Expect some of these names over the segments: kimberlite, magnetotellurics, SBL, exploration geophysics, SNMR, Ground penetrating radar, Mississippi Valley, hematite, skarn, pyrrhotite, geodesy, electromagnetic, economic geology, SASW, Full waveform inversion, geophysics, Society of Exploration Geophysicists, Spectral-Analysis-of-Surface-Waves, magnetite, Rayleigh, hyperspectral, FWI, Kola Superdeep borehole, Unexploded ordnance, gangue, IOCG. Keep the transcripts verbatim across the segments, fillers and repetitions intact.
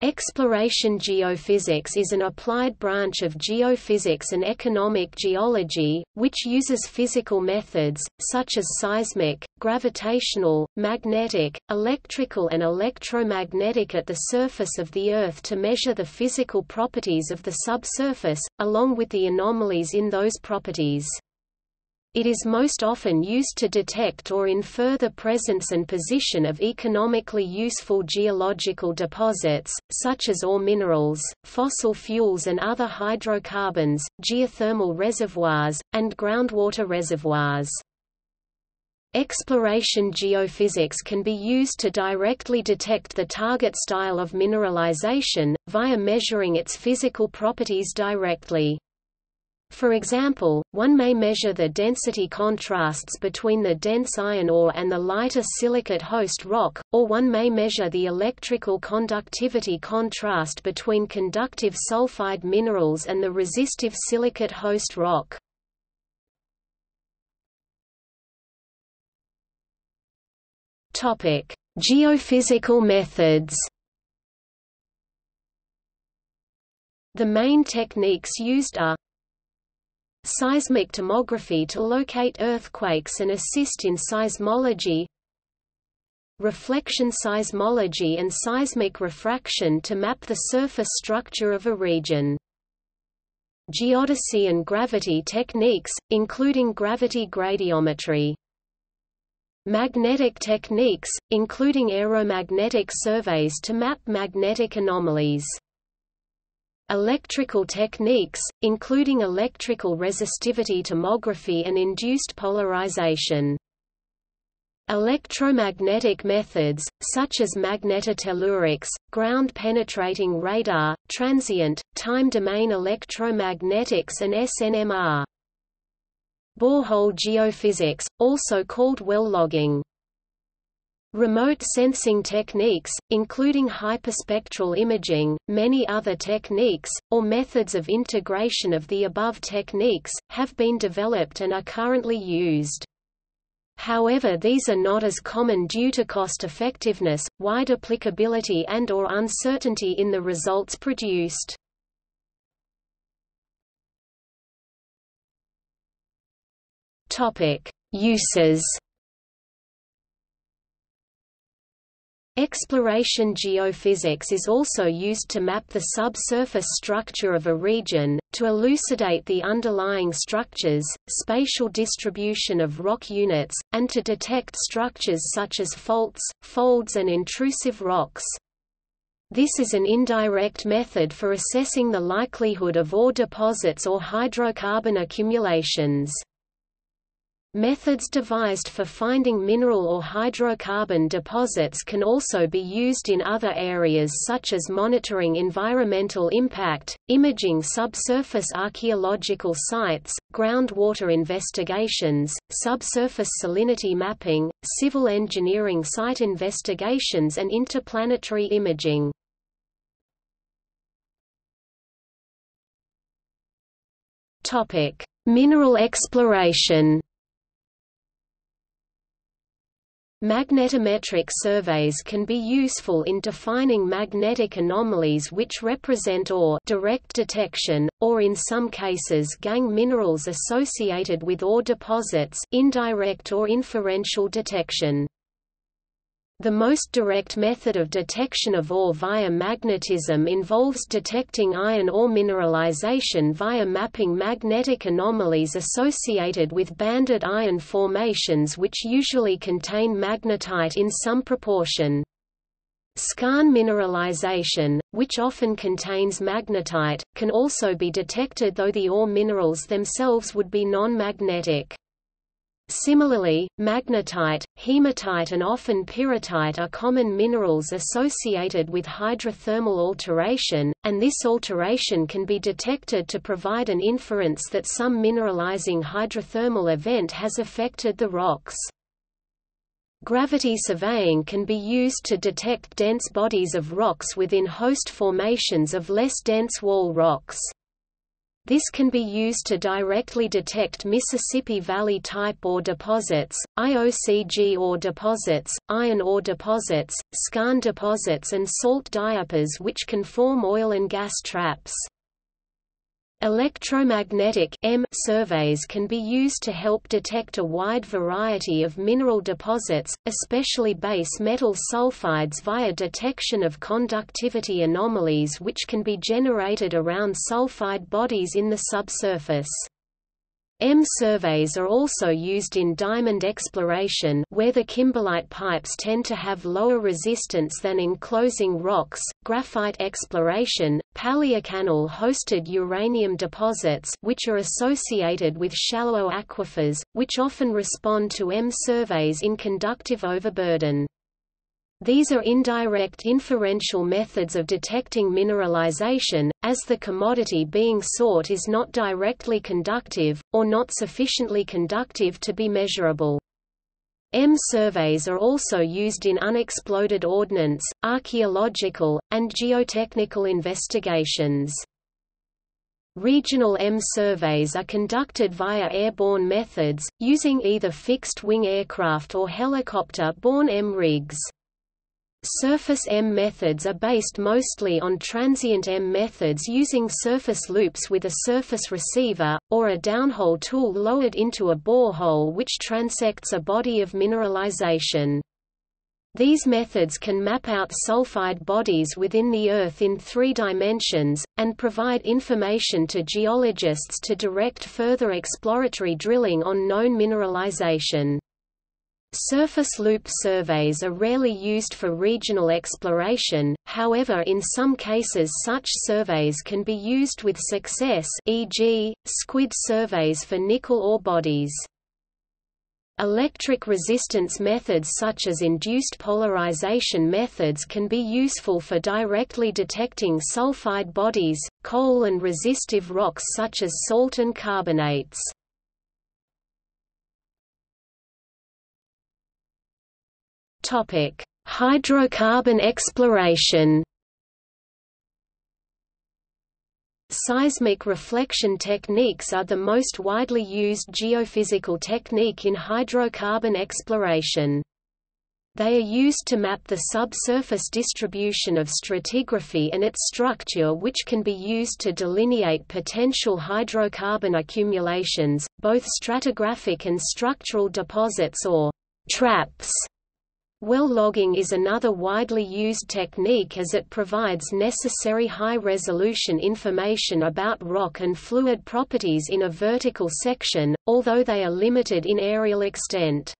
Exploration geophysics is an applied branch of geophysics and economic geology, which uses physical methods, such as seismic, gravitational, magnetic, electrical and electromagnetic at the surface of the Earth to measure the physical properties of the subsurface, along with the anomalies in those properties. It is most often used to detect or infer the presence and position of economically useful geological deposits, such as ore minerals, fossil fuels and other hydrocarbons, geothermal reservoirs, and groundwater reservoirs. Exploration geophysics can be used to directly detect the target style of mineralization, via measuring its physical properties directly. For example, one may measure the density contrasts between the dense iron ore and the lighter silicate host rock, or one may measure the electrical conductivity contrast between conductive sulfide minerals and the resistive silicate host rock. Topic: Geophysical methods. The main techniques used are seismic tomography to locate earthquakes and assist in seismology, reflection seismology and seismic refraction to map the surface structure of a region. Geodesy and gravity techniques, including gravity gradiometry. Magnetic techniques, including aeromagnetic surveys to map magnetic anomalies. Electrical techniques, including electrical resistivity tomography and induced polarization. Electromagnetic methods, such as magnetotellurics, ground-penetrating radar, transient, time-domain electromagnetics and S N M R. Borehole geophysics, also called well logging. Remote sensing techniques, including hyperspectral imaging, many other techniques, or methods of integration of the above techniques, have been developed and are currently used. However, these are not as common due to cost effectiveness, wide applicability and/or uncertainty in the results produced. Topic: Uses. Exploration geophysics is also used to map the subsurface structure of a region, to elucidate the underlying structures, spatial distribution of rock units, and to detect structures such as faults, folds and intrusive rocks. This is an indirect method for assessing the likelihood of ore deposits or hydrocarbon accumulations. Methods devised for finding mineral or hydrocarbon deposits can also be used in other areas such as monitoring environmental impact, imaging subsurface archaeological sites, groundwater investigations, subsurface salinity mapping, civil engineering site investigations and interplanetary imaging. Topic: Mineral exploration. Magnetometric surveys can be useful in defining magnetic anomalies which represent ore direct detection, or in some cases gangue minerals associated with ore deposits indirect or inferential detection. The most direct method of detection of ore via magnetism involves detecting iron ore mineralization via mapping magnetic anomalies associated with banded iron formations which usually contain magnetite in some proportion. Skarn mineralization, which often contains magnetite, can also be detected though the ore minerals themselves would be non-magnetic. Similarly, magnetite, hematite and often pyrrhotite are common minerals associated with hydrothermal alteration, and this alteration can be detected to provide an inference that some mineralizing hydrothermal event has affected the rocks. Gravity surveying can be used to detect dense bodies of rocks within host formations of less dense wall rocks. This can be used to directly detect Mississippi Valley type ore deposits, I O C G ore deposits, iron ore deposits, skarn deposits and salt diapers which can form oil and gas traps. Electromagnetic (E M) surveys can be used to help detect a wide variety of mineral deposits, especially base metal sulfides via detection of conductivity anomalies which can be generated around sulfide bodies in the subsurface. E M surveys are also used in diamond exploration where the kimberlite pipes tend to have lower resistance than enclosing rocks, graphite exploration, paleocanal-hosted uranium deposits which are associated with shallow aquifers, which often respond to E M surveys in conductive overburden. These are indirect inferential methods of detecting mineralization, as the commodity being sought is not directly conductive, or not sufficiently conductive to be measurable. E M surveys are also used in unexploded ordnance, archaeological, and geotechnical investigations. Regional E M surveys are conducted via airborne methods, using either fixed-wing aircraft or helicopter-borne E M rigs. Surface E M methods are based mostly on transient E M methods using surface loops with a surface receiver, or a downhole tool lowered into a borehole which transects a body of mineralization. These methods can map out sulfide bodies within the Earth in three dimensions, and provide information to geologists to direct further exploratory drilling on known mineralization. Surface loop surveys are rarely used for regional exploration, however in some cases such surveys can be used with success, for example, squid surveys for nickel ore bodies. Electric resistance methods such as induced polarization methods can be useful for directly detecting sulfide bodies, coal and resistive rocks such as salt and carbonates. Topic: Hydrocarbon exploration. Seismic reflection techniques are the most widely used geophysical technique in hydrocarbon exploration. They are used to map the subsurface distribution of stratigraphy and its structure, which can be used to delineate potential hydrocarbon accumulations, both stratigraphic and structural deposits or traps. Well logging is another widely used technique as it provides necessary high-resolution information about rock and fluid properties in a vertical section, although they are limited in areal extent.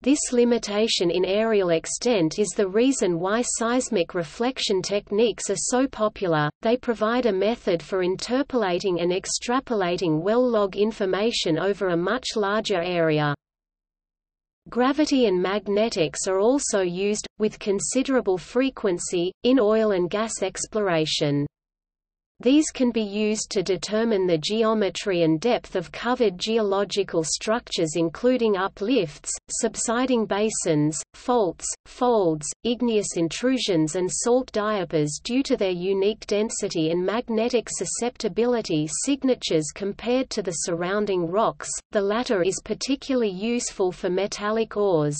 This limitation in areal extent is the reason why seismic reflection techniques are so popular. They provide a method for interpolating and extrapolating well log information over a much larger area. Gravity and magnetics are also used, with considerable frequency, in oil and gas exploration. These can be used to determine the geometry and depth of covered geological structures including uplifts, subsiding basins, faults, folds, igneous intrusions and salt diapers due to their unique density and magnetic susceptibility signatures compared to the surrounding rocks. The latter is particularly useful for metallic ores.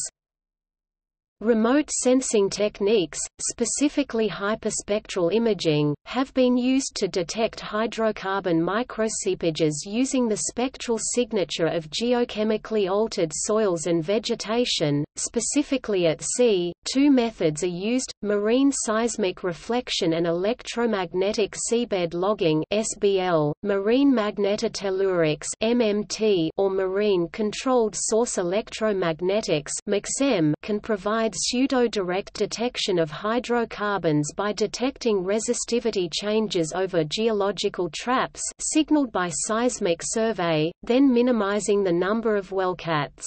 Remote sensing techniques, specifically hyperspectral imaging, have been used to detect hydrocarbon microseepages using the spectral signature of geochemically altered soils and vegetation, specifically at sea. Two methods are used, marine seismic reflection and electromagnetic seabed logging (S B L), marine magnetotellurics (M M T) or marine controlled source electromagnetics (M C S E M) can provide pseudo-direct detection of hydrocarbons by detecting resistivity changes over geological traps signaled by seismic survey, then minimizing the number of wellcats.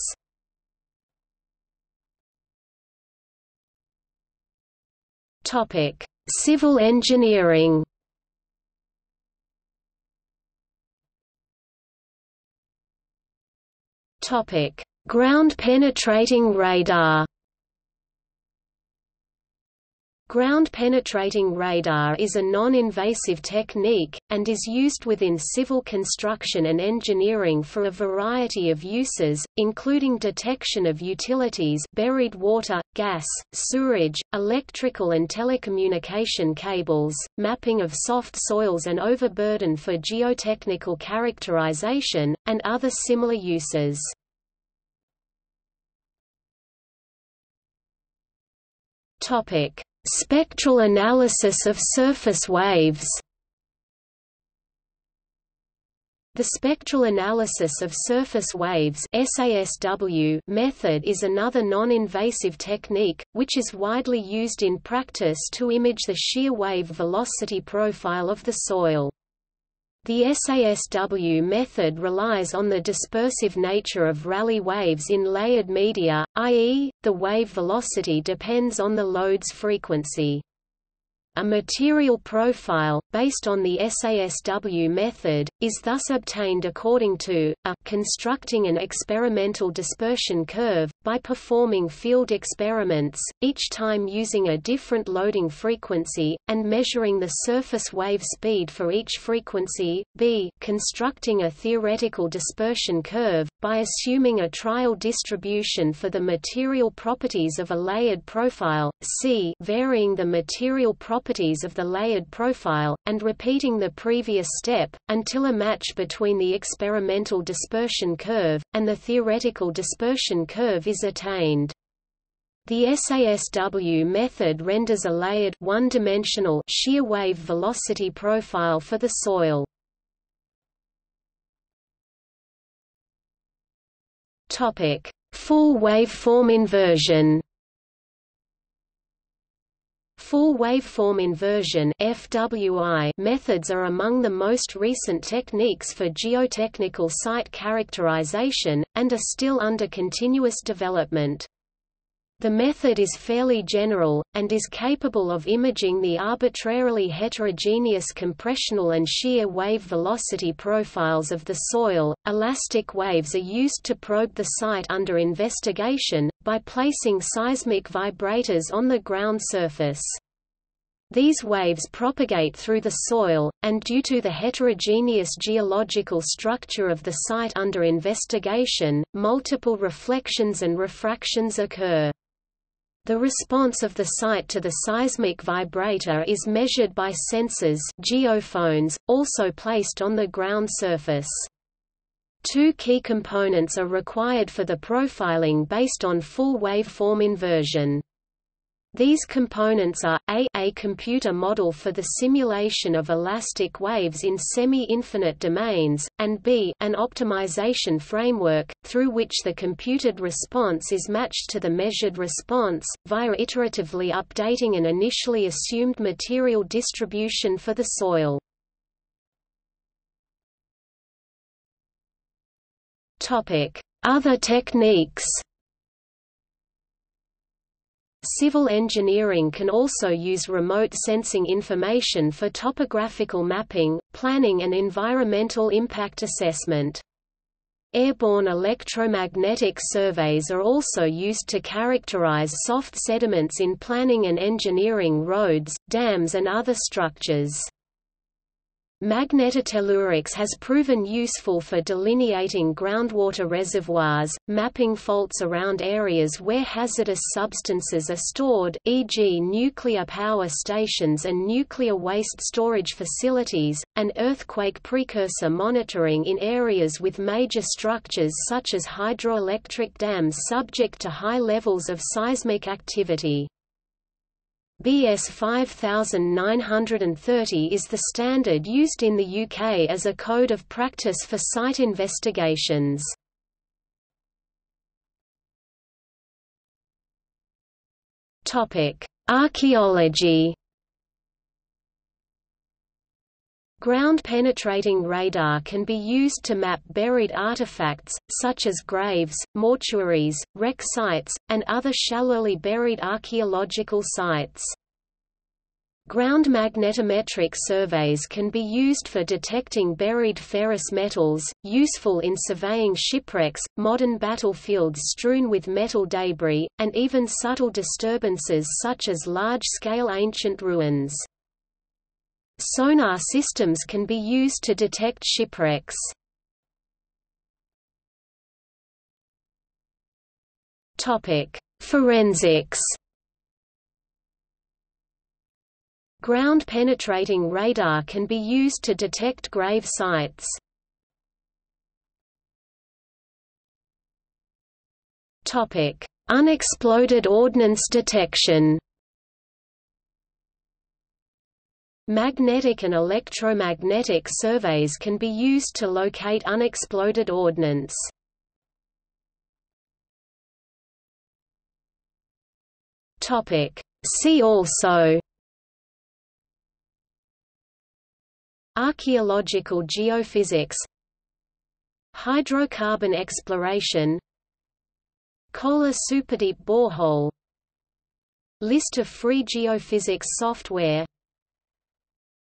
Topic: Civil engineering. Topic: Ground penetrating radar. Ground-penetrating radar is a non-invasive technique, and is used within civil construction and engineering for a variety of uses, including detection of utilities, buried water, gas, sewerage, electrical and telecommunication cables, mapping of soft soils and overburden for geotechnical characterization, and other similar uses. Spectral analysis of surface waves. The spectral analysis of surface waves (S A S W) method is another non-invasive technique, which is widely used in practice to image the shear wave velocity profile of the soil. The S A S W method relies on the dispersive nature of Rayleigh waves in layered media, that is, the wave velocity depends on the load's frequency. A material profile, based on the S A S W method, is thus obtained according to, a constructing an experimental dispersion curve, by performing field experiments, each time using a different loading frequency, and measuring the surface wave speed for each frequency, b constructing a theoretical dispersion curve, by assuming a trial distribution for the material properties of a layered profile, c varying the material properties of the layered profile, and repeating the previous step, until a match between the experimental dispersion curve, and the theoretical dispersion curve is is attained. The S A S W method renders a layered one-dimensional shear wave velocity profile for the soil. Topic: Full waveform inversion. Full waveform inversion (F W I) methods are among the most recent techniques for geotechnical site characterization, and are still under continuous development. The method is fairly general, and is capable of imaging the arbitrarily heterogeneous compressional and shear wave velocity profiles of the soil. Elastic waves are used to probe the site under investigation, by placing seismic vibrators on the ground surface. These waves propagate through the soil, and due to the heterogeneous geological structure of the site under investigation, multiple reflections and refractions occur. The response of the site to the seismic vibrator is measured by sensors, geophones, also placed on the ground surface. Two key components are required for the profiling based on full waveform inversion. These components are, a, a computer model for the simulation of elastic waves in semi-infinite domains, and b, an optimization framework, through which the computed response is matched to the measured response, via iteratively updating an initially assumed material distribution for the soil. Other techniques. Civil engineering can also use remote sensing information for topographical mapping, planning and environmental impact assessment. Airborne electromagnetic surveys are also used to characterize soft sediments in planning and engineering roads, dams and other structures. Magnetotellurics has proven useful for delineating groundwater reservoirs, mapping faults around areas where hazardous substances are stored, for example nuclear power stations and nuclear waste storage facilities, and earthquake precursor monitoring in areas with major structures such as hydroelectric dams subject to high levels of seismic activity. B S five nine three zero is the standard used in the U K as a code of practice for site investigations. Archaeology. Ground-penetrating radar can be used to map buried artifacts, such as graves, mortuaries, wreck sites, and other shallowly buried archaeological sites. Ground magnetometric surveys can be used for detecting buried ferrous metals, useful in surveying shipwrecks, modern battlefields strewn with metal debris, and even subtle disturbances such as large-scale ancient ruins. Sonar systems can be used to detect shipwrecks. Topic: Forensics. Ground-penetrating radar can be used to detect grave sites. Topic: Unexploded ordnance detection. Magnetic and electromagnetic surveys can be used to locate unexploded ordnance. Topic: See also. Archaeological geophysics, hydrocarbon exploration, Kola Superdeep borehole, list of free geophysics software,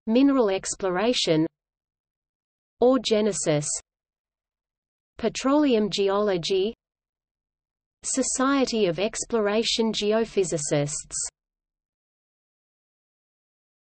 mineral exploration, ore genesis, petroleum geology, Society of Exploration Geophysicists.